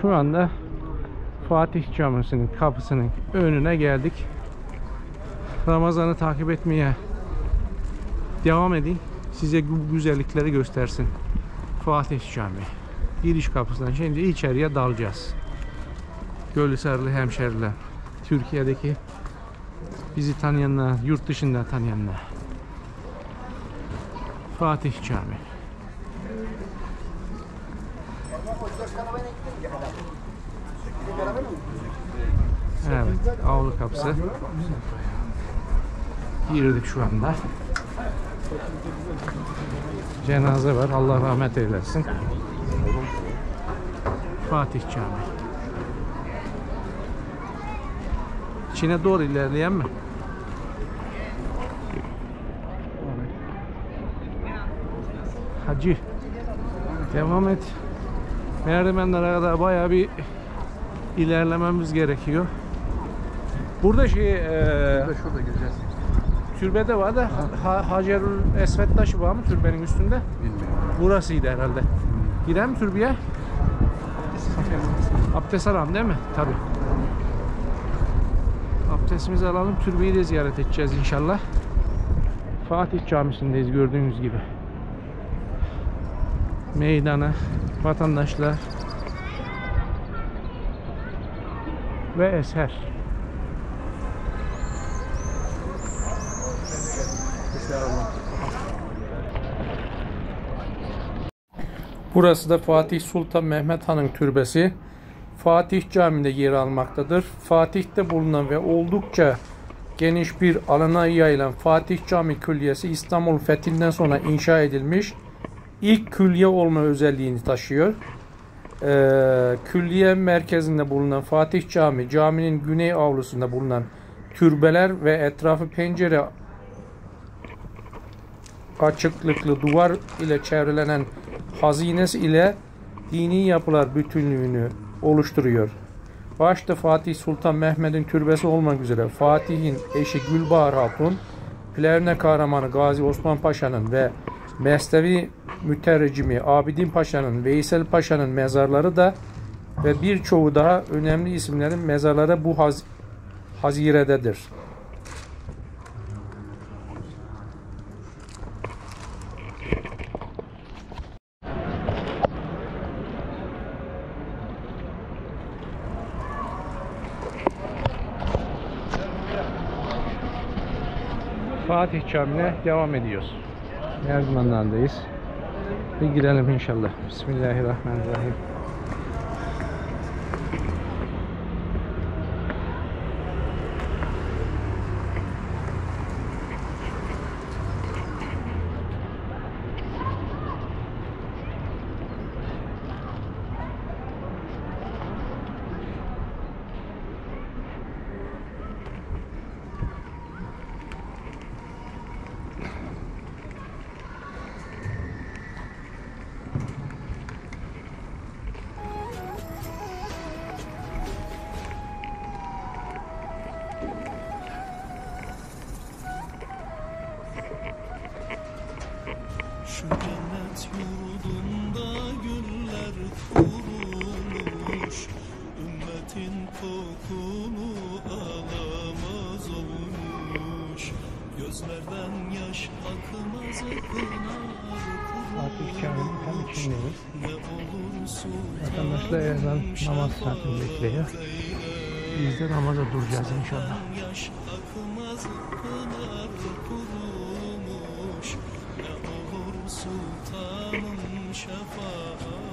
Şu anda Fatih Camisi'nin kapısının önüne geldik. Ramazan'ı takip etmeye devam edin. Size bu güzellikleri göstersin. Fatih Cami. Giriş kapısından şimdi içeriye dalacağız. Gölhisarlı hemşeriler. Türkiye'deki bizi tanıyanlar, yurt dışında tanıyanlar. Fatih Cami. Evet, avlu kapısı. Girdik şu anda. Cenaze var. Allah rahmet eylesin. Fatih Cami. İçine doğru ilerleyen mi? Hacı. Devam et. Merdivenlere kadar bayağı bir ilerlememiz gerekiyor. Burada şurada gireceğiz. Türbede var da Hacerü'l-Esved taşı var mı türbenin üstünde? Bilmiyorum. Burasıydı herhalde. Girer mi türbeye? Abdest alalım değil mi? Tabii. Abdestimizi alalım, türbeyi de ziyaret edeceğiz inşallah. Fatih Camisi'ndeyiz gördüğünüz gibi. Meydana vatandaşlar ve eser. Burası da Fatih Sultan Mehmet Han'ın türbesi. Fatih Camii'nde yer almaktadır. Fatih'te bulunan ve oldukça geniş bir alana yayılan Fatih Cami Külliyesi İstanbul fethinden sonra inşa edilmiş. İlk külliye olma özelliğini taşıyor. Külliye merkezinde bulunan Fatih Camii, caminin güney avlusunda bulunan türbeler ve etrafı pencere açıklıklı duvar ile çevrelenen hazinesi ile dini yapılar bütünlüğünü oluşturuyor. Başta Fatih Sultan Mehmet'in türbesi olmak üzere Fatih'in eşi Gülbahar Hatun, Plevne kahramanı Gazi Osman Paşa'nın ve Mesnevi mütercimi Abidin Paşa'nın, Veysel Paşa'nın mezarları da ve birçoğu daha önemli isimlerin mezarları bu hazirededir. Fatih Camii'ne devam ediyoruz. Merdivenlerdeyiz. Bir girelim inşallah. Bismillahirrahmanirrahim. Fatih Camii'nin tam içindeyiz. Vatandaşlar ezan namaz saatini bekliyor. Biz de namaza duracağız inşallah.